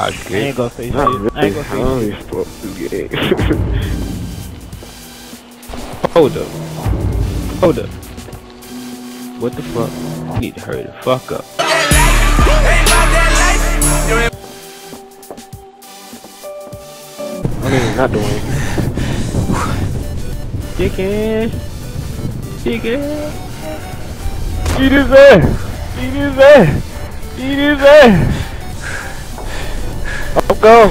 I ain't gonna say shit. I ain't gonna say shit. Hold up. Hold up. What the fuck? You need to hurry the fuck up. I mean, not doing. Chicken. Chicken. Eat his ass. Eat his ass. Eat his ass. Oh, go!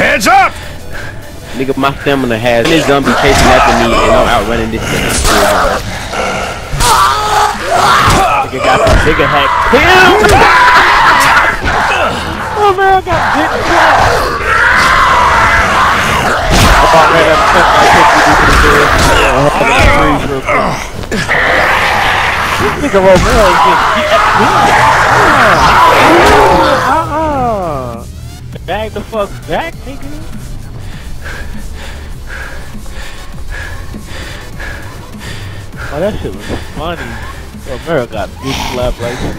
Hands up! Nigga, my stamina has this zombie chasing after me, and I'm outrunning this thing. Nigga got some nigga hack. Oh man, I got dick trapped. This nigga Romero is just. Back the fuck back, nigga. Oh, that shit was funny. Romero got big slap like shit.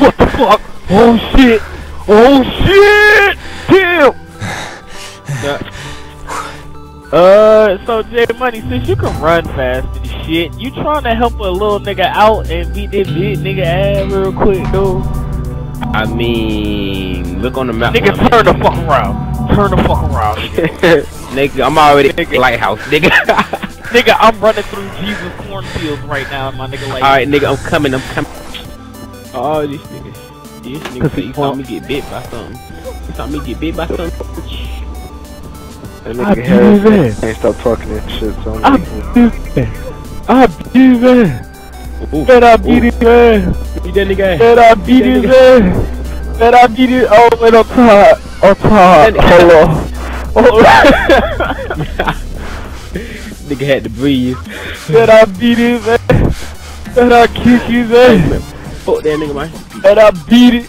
What the fuck? Oh shit! Oh shit! Damn! So J Money, since you can run fast and shit, you trying to help a little nigga out and beat this big nigga ass real quick, dude? I mean, look on the map. Nigga, turn the fuck around. Turn the fuck around. Nigga, nigga I'm already nigga. Lighthouse, nigga. Nigga, I'm running through Jesus cornfields right now, my nigga. Like, all right, nigga, I'm coming. I'm coming. Oh, these niggas. These niggas. You saw me get bit by something. You saw me get bit by something. That nigga Harris ain't stop talking that shit, so I'm I beat his ass. Bet I beat his ass. Beat that nigga ass. Bet I beat his ass. Bet I beat his ass. Oh, wait, I'm tired. I'm tired. Hold on. Nigga had to breathe. Bet I beat his ass. Bet I kick his ass. Fuck that nigga, man. Bet I beat it.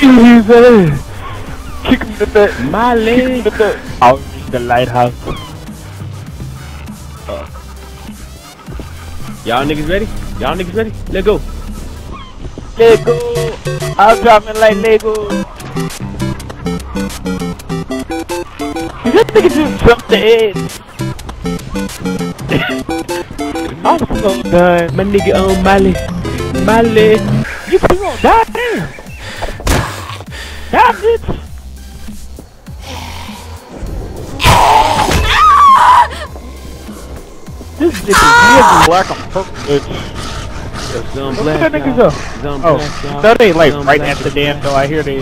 Beat his ass. Kick him to the my leg. I'll reach the lighthouse. Y'all niggas ready? Y'all niggas ready? Let go. Let go. I'm dropping like Lego. Did that nigga just jump the edge? I'm so done. My nigga on Molly. Molly. You two gonna die there. That's it. This nigga is black on purpose. Look at that niggas up. Oh, that ain't like right at the damn though. I hear they.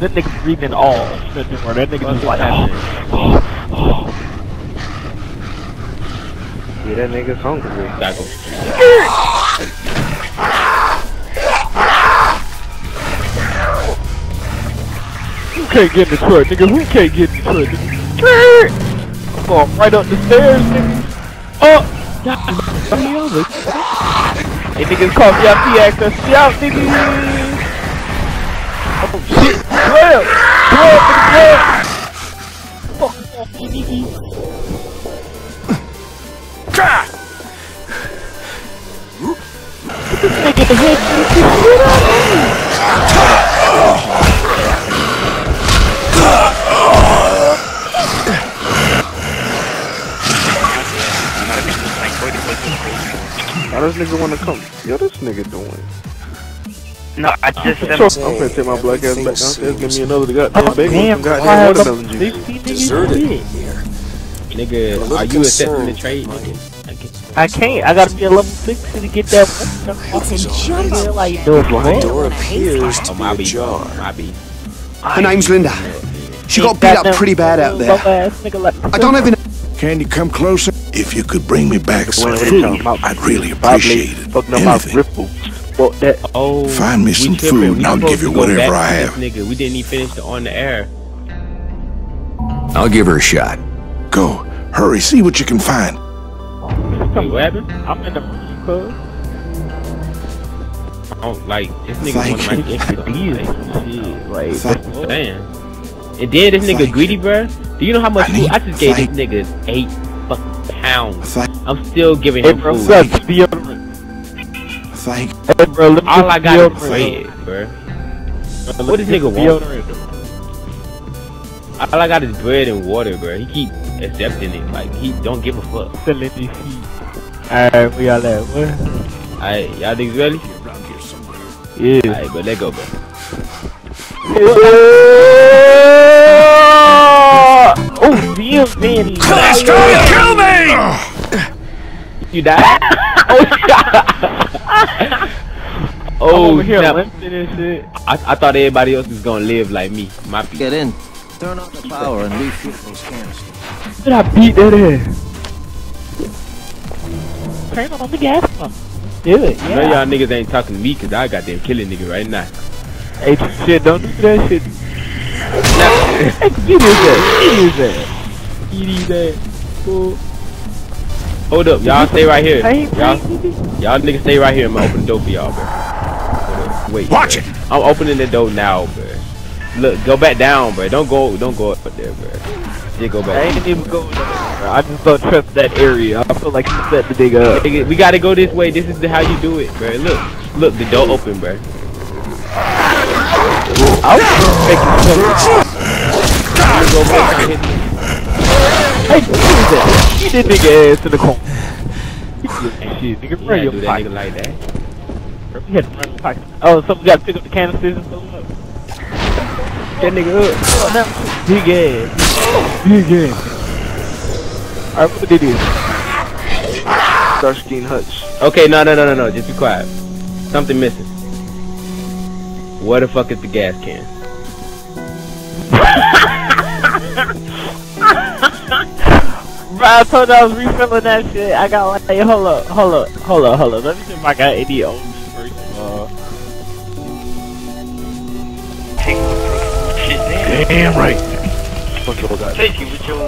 That nigga breathing all. That nigga just like. Yeah, that nigga's hungry. That goes. Can't get in the truck, nigga. Who can't get in the truck, nigga? I'm going right up the stairs, nigga. Up! Hey, niggas call me out, he asked us out, nigga. Oh, shit. 12! 12! Fuck off, nigga. God! What the fuck is the head? Get out of me! How does nigga wanna come? Yo, this nigga doing? No, I just I'm gonna take my black ass back downstairs. Give me another goddamn bagel and goddamn watermelon juice. Deserted here. Nigga, are you accepting the trade, nigga? I can't. I gotta be a level 60 to get that. Fucking jumbo. Like the blind door appears to be ajar. Her name's Linda. She got beat up pretty bad out there. I don't even. Can you come closer? If you could bring me back some food, I'd really appreciate it. Anything. Find me some food and I'll give you whatever I have. Nigga, we didn't even finish on the air. I'll give her a shot. Go, hurry, see what you can find. I'm in the I don't like this nigga wanna make Instagram. Like, that's what I'm saying. And then this nigga greedy, bro. Do you know how much food I just gave this nigga? 8 fucking pounds. I'm still giving him food. All I got is bread, bro. What this nigga want? All I got is bread and water, bro. He keep accepting it. Like, he don't give a fuck. Alright, we all at what? Alright, y'all niggas ready? Yeah. Alright, but let go, bro. Oh, damn, man. Clash trying to kill me! You died? Oh, oh here, shit. I thought everybody else was gonna live like me. My people. Get in. Turn off the power and leave those canisters. Did I beat that ass? Turn on the gas pump. Do it. Yeah. I know y'all niggas ain't talking to me because I goddamn killing nigga right now. Hey, shit, don't do that shit. Nah. Get that. Get that. Cool. Hold up. Y'all stay right here. Y'all niggas stay right here. I'm gonna open the door for y'all, bro. Wait. Watch it. I'm opening the door now, bro. Look, go back down, bro. Don't go up there, bro. Just go back. I ain't even going there. I just don't trust that area. I feel like you set the nigga up. Nigga, we gotta go this way. This is how you do it, bro. Look, the door open, bro. I was expecting something. Hey, what is that? Get that nigga ass to the corner. Shit, nigga, run your pocket like that. You had to run your pocket. Oh, somebody gotta pick up the canisters and stuff. That nigga up. Oh, no. Big ass. Big ass. Alright, what did he do? Starsky and Hutch. Okay, no, just be quiet. Something missing. Where the fuck is the gas can? Bro, I told you I was refilling that shit. I got like, hey, hold up. Let me see if I got any old first of all. Damn right. Fuck you all got. Thank you with your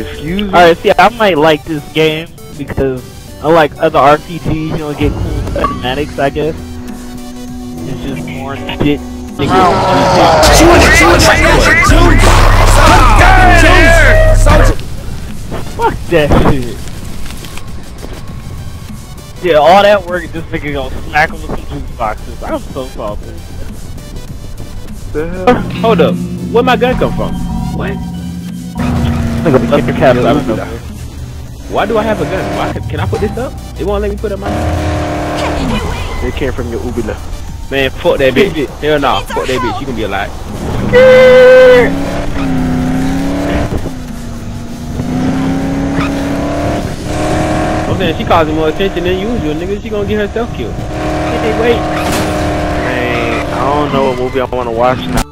excuse me. Alright, see, I might like this game because unlike other RPGs, you don't get cool cinematics, I guess. It's just more shit. Fuck that shit. Yeah, all that work, this nigga gonna smack him with some juice boxes. I'm so salty. Hold up. Where'd my gun come from? What? Why do I have a gun? Why? Can I put this up? They won't let me put up my gun. They came from your ubula. Man, fuck that bitch. Hell no, fuck that bitch. You can be alive. I'm saying she causing more attention than usual, nigga. She gonna get herself killed. Wait. Man, I don't know what movie I wanna watch now.